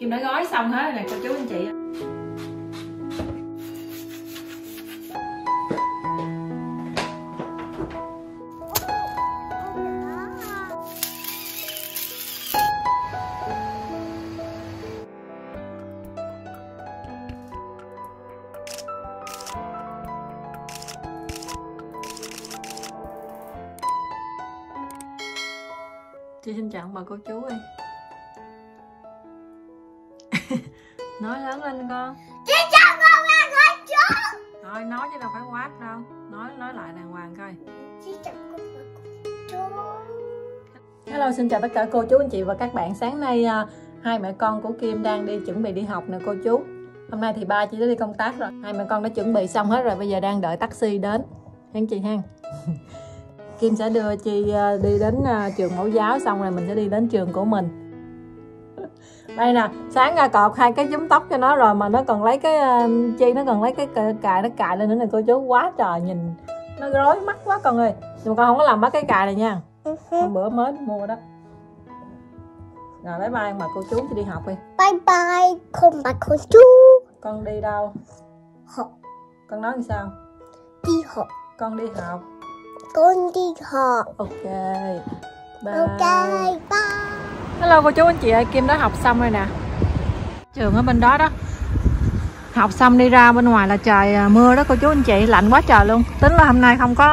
Kim đã gói xong hết rồi nè cô chú anh chị. Chị xin chào bà cô chú ơi. Nói lớn lên con. Chị chào con bà cô chú. Thôi nói chứ đâu phải quát đâu. Nói lại đàng hoàng coi. Chị chào con bà cô chú. Hello, xin chào tất cả cô chú anh chị và các bạn. Sáng nay hai mẹ con của Kim đang chuẩn bị đi học nè cô chú. Hôm nay thì ba chị đã đi công tác rồi. Hai mẹ con đã chuẩn bị xong hết rồi. Bây giờ đang đợi taxi đến. Hẹn chị ha. Kim sẽ đưa chị đi đến trường mẫu giáo, xong rồi mình sẽ đi đến trường của mình. Đây nè, sáng ra cọp hai cái giúm tóc cho nó rồi mà nó còn lấy cái chi, nó còn lấy cái cài, nó cài lên nữa nè cô chú. Quá trời, nhìn nó rối mắt quá con ơi. Nhưng mà con không có làm mất cái cài này nha. Hôm bữa mới mua đó. Rồi bye bye mà cô chú chị đi học đi. Bye bye không bà cô chú. Con đi đâu? Học. Con nói làm sao? Đi học. Con đi học. Con đi học. Ok. Bye. Ok. Bye. Hello cô chú anh chị ơi, Kim đã học xong rồi nè. Trường ở bên đó đó. Học xong đi ra bên ngoài là trời mưa đó cô chú anh chị, lạnh quá trời luôn. Tính là hôm nay không có.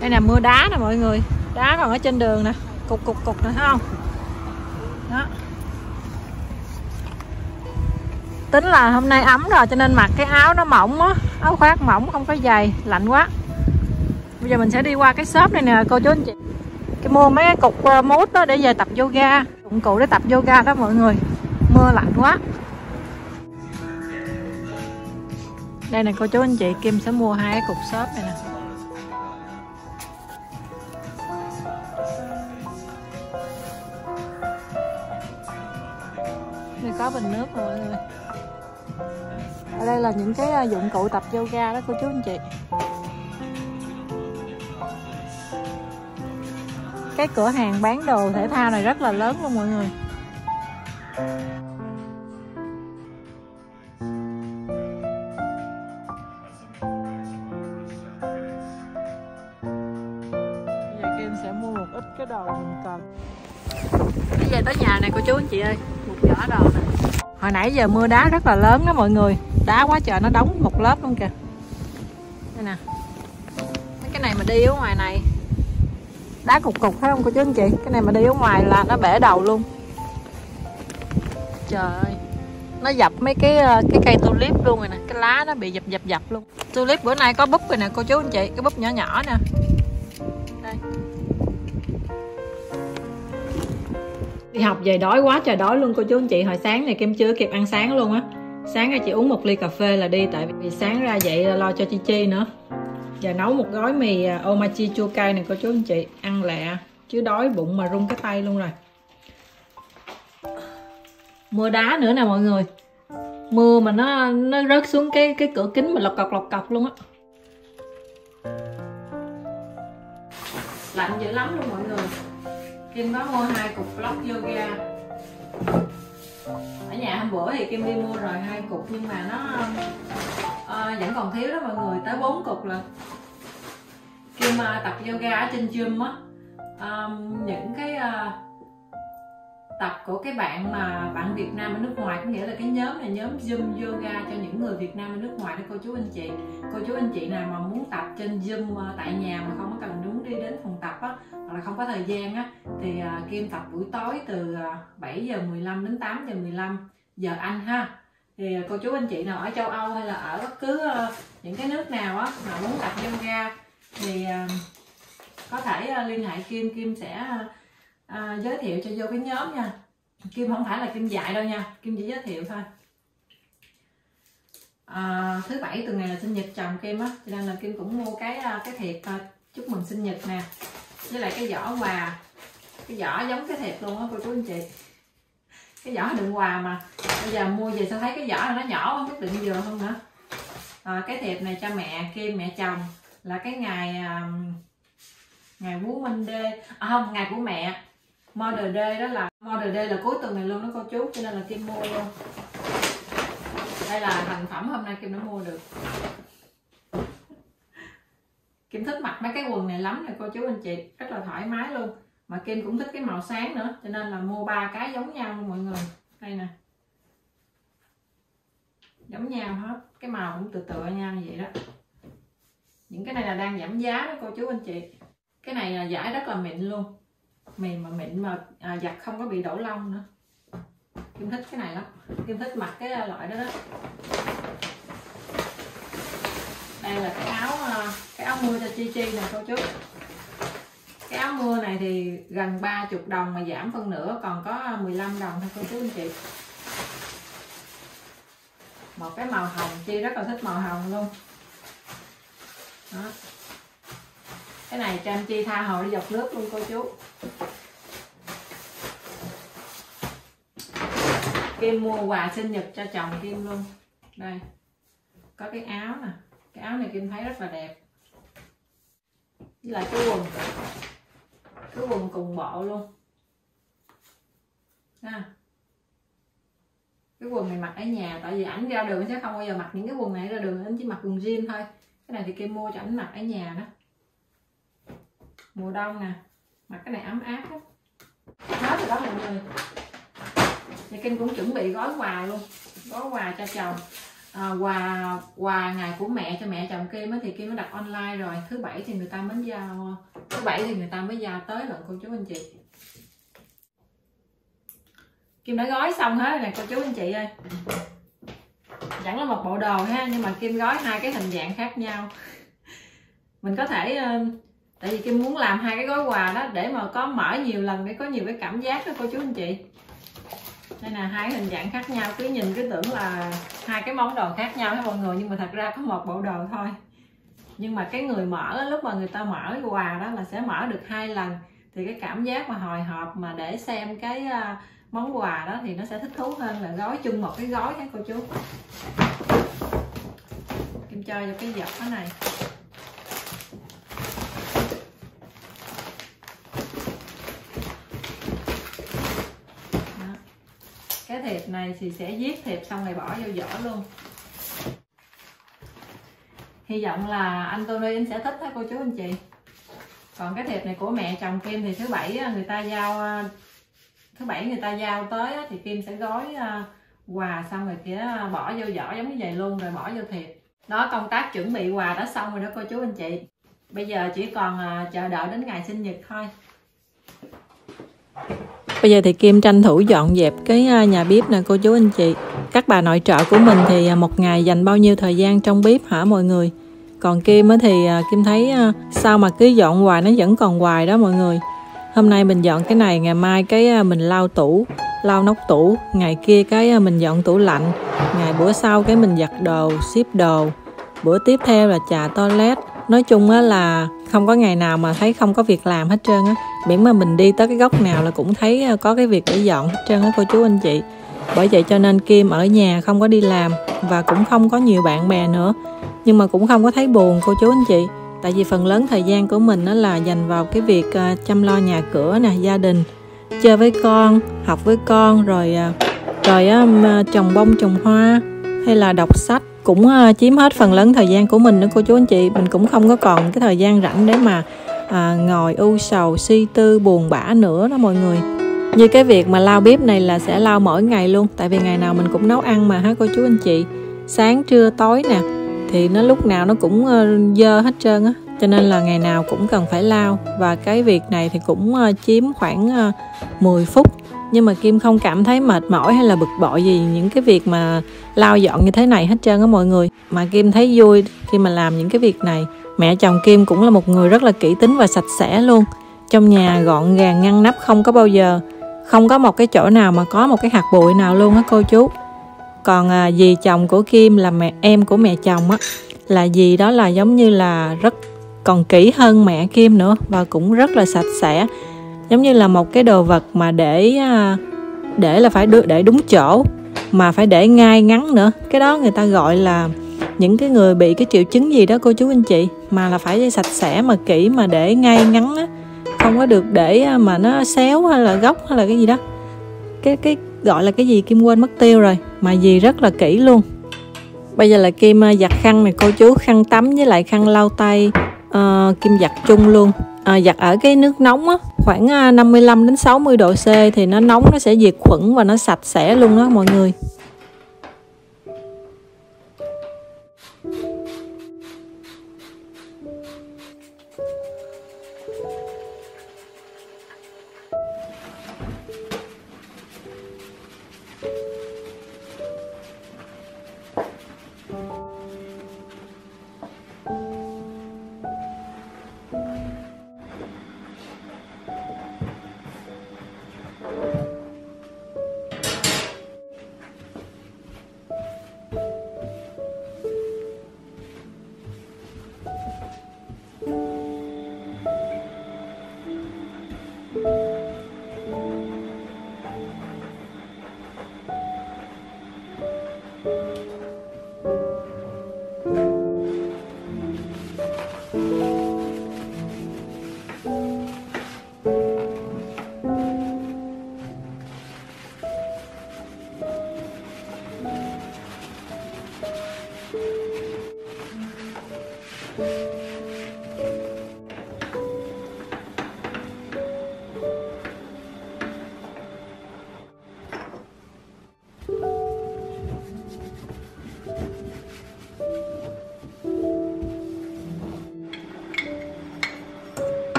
Đây nè, mưa đá nè mọi người. Đá còn ở trên đường nè, cục nè thấy không? Đó. Tính là hôm nay ấm rồi cho nên mặc cái áo nó mỏng á, áo khoác mỏng không phải dày, lạnh quá. Bây giờ mình sẽ đi qua cái shop này nè cô chú anh chị. Cái mua mấy cái cục mút đó để về tập yoga, dụng cụ để tập yoga đó mọi người. Mưa lạnh quá. Đây nè cô chú anh chị, Kim sẽ mua hai cái cục shop này nè. Đây có bình nước mọi người. Ở đây là những cái dụng cụ tập yoga đó cô chú anh chị. Cái cửa hàng bán đồ thể thao này rất là lớn luôn mọi người. Bây giờ Kim sẽ mua một ít cái đồ mình cần. Bây giờ tới nhà này cô chú anh chị ơi, một giỏ đồ nè. Hồi nãy giờ mưa đá rất là lớn đó mọi người. Đá quá trời, nó đóng một lớp luôn kìa. Đây nè. Mấy cái này mà đi ở ngoài này đá cục phải không cô chú anh chị? Cái này mà đi ở ngoài là nó bể đầu luôn. Trời ơi, nó dập mấy cái cây tulip luôn rồi nè. Cái lá nó bị dập luôn. Tulip bữa nay có búp rồi nè cô chú anh chị. Cái búp nhỏ nhỏ nè. Đây. Đi học về đói quá trời đói luôn cô chú anh chị. Hồi sáng này Kim chưa kịp ăn sáng luôn á. Sáng ra chị uống một ly cà phê là đi. Tại vì sáng ra dậy lo cho Chi Chi nữa. Giờ nấu một gói mì omachi chua cay này cô chú anh chị. Ăn lẹ chứ đói bụng mà run cái tay luôn rồi. Mưa đá nữa nè mọi người. Mưa mà nó rớt xuống cái cửa kính mà lọc cọc luôn á. Lạnh dữ lắm luôn mọi người. Kim có mua hai cục block yoga. Ở nhà hôm bữa thì Kim đi mua rồi hai cục nhưng mà nó vẫn còn thiếu đó mọi người, tới 4 cục là Kim tập yoga ở trên gym á. Những cái tập của cái bạn mà bạn Việt Nam ở nước ngoài, có nghĩa là cái nhóm này nhóm Zoom yoga cho những người Việt Nam ở nước ngoài đó cô chú anh chị. Cô chú anh chị nào mà muốn tập trên Zoom tại nhà mà không có cần đúng đi đến phòng tập á, hoặc là không có thời gian á, thì Kim tập buổi tối từ 7:15 đến 8:15 giờ Anh ha. Thì cô chú anh chị nào ở châu Âu hay là ở bất cứ những cái nước nào á mà muốn tập yoga thì có thể liên hệ Kim. Kim sẽ giới thiệu cho vô cái nhóm nha. Kim không phải là Kim dạy đâu nha, Kim chỉ giới thiệu thôi. Thứ bảy tuần này là sinh nhật chồng Kim á, cho nên là Kim cũng mua cái thiệp chúc mừng sinh nhật nè, với lại cái giỏ quà. Cái giỏ giống cái thiệp luôn á cô chú anh chị. Cái giỏ đựng quà mà bây giờ mua về sao thấy cái giỏ này nó nhỏ không, cái đựng vừa không hả? Cái thiệp này cho mẹ Kim, mẹ chồng là cái ngày ngày của Minh Đê, à không, ngày của mẹ. Model D đó là cuối tuần này luôn đó cô chú, cho nên là Kim mua luôn. Đây là thành phẩm hôm nay Kim đã mua được. Kim thích mặc mấy cái quần này lắm nè cô chú anh chị, rất là thoải mái luôn. Mà Kim cũng thích cái màu sáng nữa, cho nên là mua 3 cái giống nhau luôn mọi người. Đây nè, giống nhau hết, cái màu cũng tựa nhau như vậy đó. Những cái này là đang giảm giá đó cô chú anh chị. Cái này là vải rất là mịn luôn, mịn mà giặt không có bị đổ lông nữa. Kim thích cái này lắm, Kim thích mặc cái loại đó đó. Đây là cái áo mưa cho Chi Chi nè cô chú. Cái áo mưa này thì gần 30 đồng mà giảm phân nửa còn có 15 đồng thôi cô chú anh chị. Một cái màu hồng, Chi rất là thích màu hồng luôn đó. Cái này cho anh Chi tha hồ đi dọc nước luôn cô chú. Kim mua quà sinh nhật cho chồng Kim luôn. Đây, có cái áo nè. Cái áo này Kim thấy rất là đẹp, với lại cái quần, cùng bộ luôn ha. Cái quần này mặc ở nhà, tại vì ảnh ra đường sẽ không bao giờ mặc những cái quần này ra đường, ảnh chỉ mặc quần jean thôi. Cái này thì Kim mua cho ảnh mặc ở nhà đó, mùa đông nè, mặc cái này ấm áp đó. Hết rồi đó mọi người. Thì Kim cũng chuẩn bị gói quà luôn, gói quà cho chồng. Quà ngày của mẹ cho mẹ chồng Kim á, thì Kim mới đặt online rồi, thứ bảy thì người ta mới giao, tới rồi cô chú anh chị. Kim đã gói xong hết nè cô chú anh chị ơi. Chẳng là một bộ đồ ha, nhưng mà Kim gói hai cái hình dạng khác nhau. Mình có thể, tại vì Kim muốn làm hai cái gói quà đó để mà có mở nhiều lần để có nhiều cái cảm giác đó cô chú anh chị. Đây là hai hình dạng khác nhau, cứ nhìn cứ tưởng là hai cái món đồ khác nhau đó mọi người, nhưng mà thật ra có một bộ đồ thôi. Nhưng mà cái người mở, lúc mà người ta mở quà đó là sẽ mở được 2 lần, thì cái cảm giác mà hồi hộp mà để xem cái món quà đó thì nó sẽ thích thú hơn là gói chung một cái gói nha cô chú. Kim chơi vô cái giỏ này. Cái thiệp này thì sẽ viết thiệp xong rồi bỏ vô giỏ luôn. Hy vọng là anh Tony anh sẽ thích đó cô chú anh chị. Còn cái thiệp này của mẹ chồng Kim thì thứ bảy người ta giao, tới thì Kim sẽ gói quà xong rồi kia bỏ vô giỏ giống như vậy luôn, rồi bỏ vô thiệp. Đó, công tác chuẩn bị quà đã xong rồi đó cô chú anh chị. Bây giờ chỉ còn chờ đợi đến ngày sinh nhật thôi. Bây giờ thì Kim tranh thủ dọn dẹp cái nhà bếp nè cô chú anh chị. Các bà nội trợ của mình thì một ngày dành bao nhiêu thời gian trong bếp hả mọi người. Còn Kim thì Kim thấy sao mà cứ dọn hoài nó vẫn còn hoài đó mọi người. Hôm nay mình dọn cái này, ngày mai cái mình lau tủ, lau nóc tủ, ngày kia cái mình dọn tủ lạnh, ngày bữa sau cái mình giặt đồ, ship đồ, bữa tiếp theo là chà toilet. Nói chung là không có ngày nào mà thấy không có việc làm hết trơn á. Miễn mà mình đi tới cái góc nào là cũng thấy có cái việc để dọn hết trơn á cô chú anh chị. Bởi vậy cho nên Kim ở nhà không có đi làm và cũng không có nhiều bạn bè nữa. Nhưng mà cũng không có thấy buồn cô chú anh chị. Tại vì phần lớn thời gian của mình là dành vào cái việc chăm lo nhà cửa nè, gia đình, chơi với con, học với con, rồi trồng bông trồng hoa hay là đọc sách, cũng chiếm hết phần lớn thời gian của mình nữa cô chú anh chị. Mình cũng không có còn cái thời gian rảnh để mà ngồi ưu sầu suy tư buồn bã nữa đó mọi người. Như cái việc mà lau bếp này là sẽ lau mỗi ngày luôn, tại vì ngày nào mình cũng nấu ăn mà ha cô chú anh chị. Sáng trưa tối nè thì nó lúc nào nó cũng dơ hết trơn á, cho nên là ngày nào cũng cần phải lau. Và cái việc này thì cũng chiếm khoảng 10 phút, nhưng mà Kim không cảm thấy mệt mỏi hay là bực bội gì những cái việc mà lau dọn như thế này hết trơn á mọi người. Mà Kim thấy vui khi mà làm những cái việc này. Mẹ chồng Kim cũng là một người rất là kỹ tính và sạch sẽ luôn. Trong nhà gọn gàng ngăn nắp, không có bao giờ, không có một cái chỗ nào mà có một cái hạt bụi nào luôn á cô chú. Còn dì chồng của Kim là em của mẹ chồng á, là dì đó là giống như là rất còn kỹ hơn mẹ Kim nữa, và cũng rất là sạch sẽ. Giống như là một cái đồ vật mà để là phải để đúng chỗ, mà phải để ngay ngắn nữa. Cái đó người ta gọi là những cái người bị cái triệu chứng gì đó cô chú anh chị, mà là phải sạch sẽ mà kỹ mà để ngay ngắn á. không có được để mà nó xéo hay là góc hay là cái gì đó, cái gọi là cái gì Kim quên mất tiêu rồi, mà dì rất là kỹ luôn. Bây giờ là Kim giặt khăn này cô chú, khăn tắm với lại khăn lau tay Kim giặt chung luôn, giặt ở cái nước nóng á, khoảng 55 đến 60 độ C thì nó nóng, nó sẽ diệt khuẩn và nó sạch sẽ luôn đó mọi người.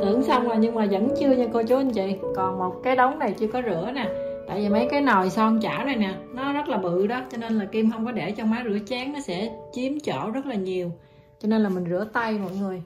Tưởng xong rồi nhưng mà vẫn chưa nha cô chú anh chị. Còn một cái đống này chưa có rửa nè. Tại vì mấy cái nồi son chảo này nè, nó rất là bự đó, cho nên là Kim không có để cho máy rửa chén, nó sẽ chiếm chỗ rất là nhiều. Cho nên là mình rửa tay mọi người.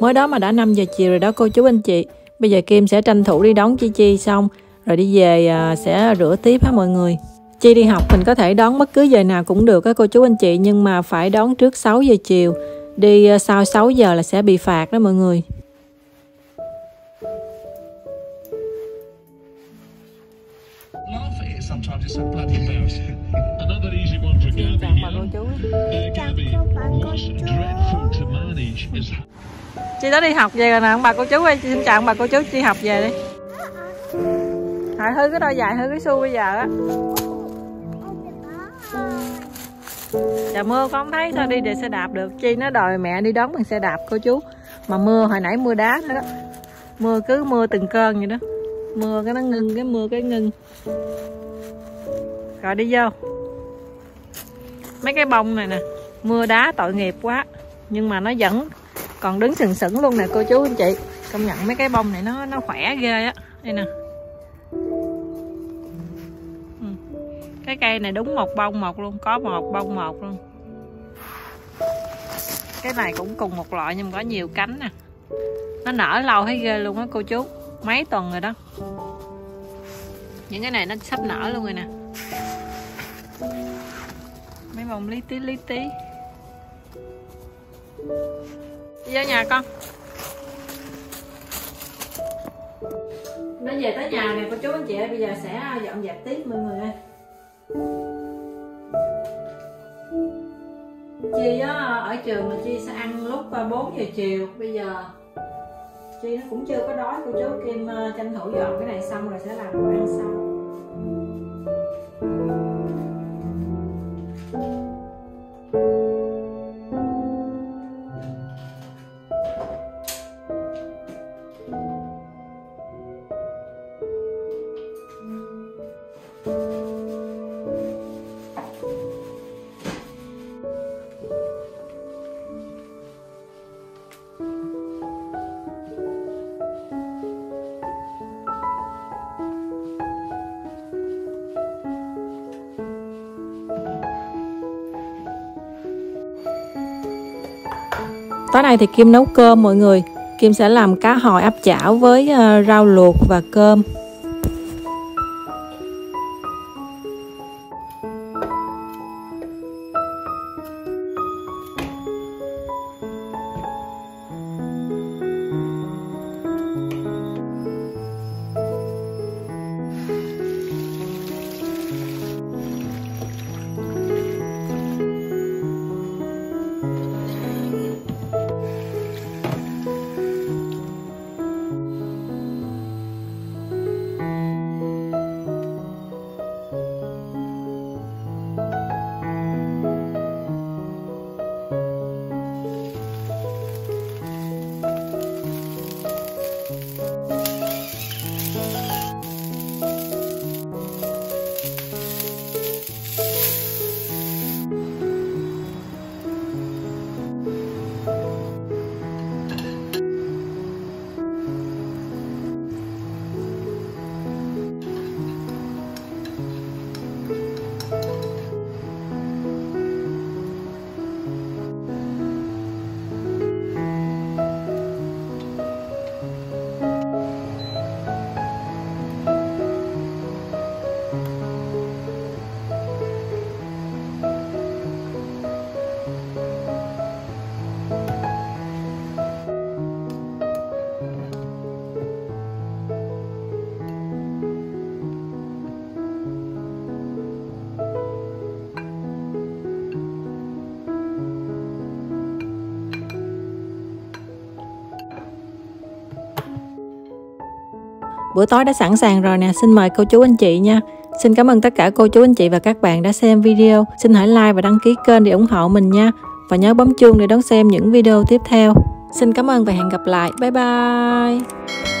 Mới đó mà đã 5 giờ chiều rồi đó cô chú anh chị. Bây giờ Kim sẽ tranh thủ đi đón Chi Chi xong rồi đi về sẽ rửa tiếp hả mọi người. Chi đi học mình có thể đón bất cứ giờ nào cũng được á cô chú anh chị, nhưng mà phải đón trước 6 giờ chiều. Đi sau 6 giờ là sẽ bị phạt đó mọi người. Chị đó đi học về rồi nè ông bà cô chú ơi. Chị xin chào ông bà cô chú, chị học về đi. Hãy hư cái đôi dài, hư cái xu bây giờ á. Trời mưa con thấy thôi đi để xe đạp được. Chi nó đòi mẹ đi đón bằng xe đạp cô chú. Mà mưa hồi nãy mưa đá nữa đó. Mưa cứ mưa từng cơn vậy đó. Mưa cái nó ngưng, cái mưa cái ngưng. Rồi đi vô. Mấy cái bông này nè. Mưa đá tội nghiệp quá. Nhưng mà nó vẫn còn đứng sừng sững luôn nè cô chú anh chị. Công nhận mấy cái bông này nó khỏe ghê á. Đây nè. Cái cây này đúng một bông một luôn. Có một bông một luôn. Cái này cũng cùng một loại nhưng có nhiều cánh nè. Nó nở lâu thấy ghê luôn á cô chú. Mấy tuần rồi đó. Những cái này nó sắp nở luôn rồi nè. Mấy bông lý tí lý tí. Đi vô nhà con. Nó về tới nhà nè cô chú anh chị ơi. Bây giờ sẽ dọn dẹp tiếp mọi người ơi. Chi ở trường là Chi sẽ ăn lúc 4 giờ chiều. Bây giờ Chi nó cũng chưa có đói cô chú. Kim tranh thủ dọn cái này xong rồi sẽ làm đồ ăn xong. Tối nay thì Kim nấu cơm mọi người. Kim sẽ làm cá hồi áp chảo với rau luộc và cơm. Bữa tối đã sẵn sàng rồi nè, xin mời cô chú anh chị nha. Xin cảm ơn tất cả cô chú anh chị và các bạn đã xem video. Xin hãy like và đăng ký kênh để ủng hộ mình nha. Và nhớ bấm chuông để đón xem những video tiếp theo. Xin cảm ơn và hẹn gặp lại. Bye bye.